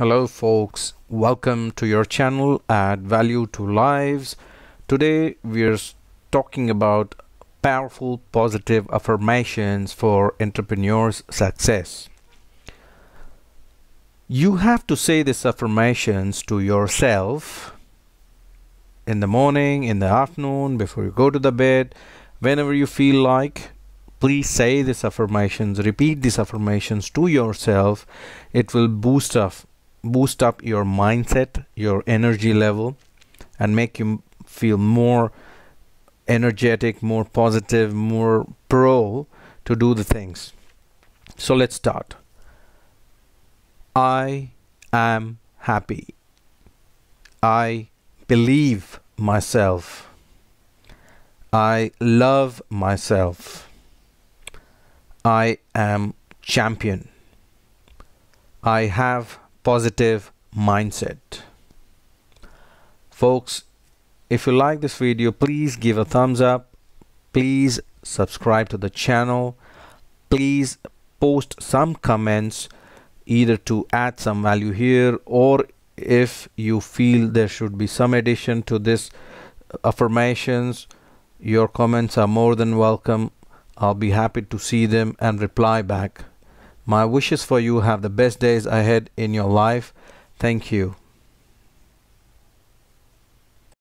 Hello folks, welcome to your channel Add Value to Lives. Today we're talking about powerful positive affirmations for entrepreneurs' success. You have to say these affirmations to yourself in the morning, in the afternoon, before you go to the bed, whenever you feel like. Please say these affirmations, repeat these affirmations to yourself. It will boost up your mindset, your energy level, and make you feel more energetic, more positive, more pro to do the things. So let's start. I am happy. I believe myself. I love myself. I am champion. I have positive mindset. Folks, if you like this video, please give a thumbs up. Please subscribe to the channel. Please post some comments, either to add some value here, or if you feel there should be some addition to this affirmations, your comments are more than welcome. I'll be happy to see them and reply back. My wishes for you. Have the best days ahead in your life. Thank you.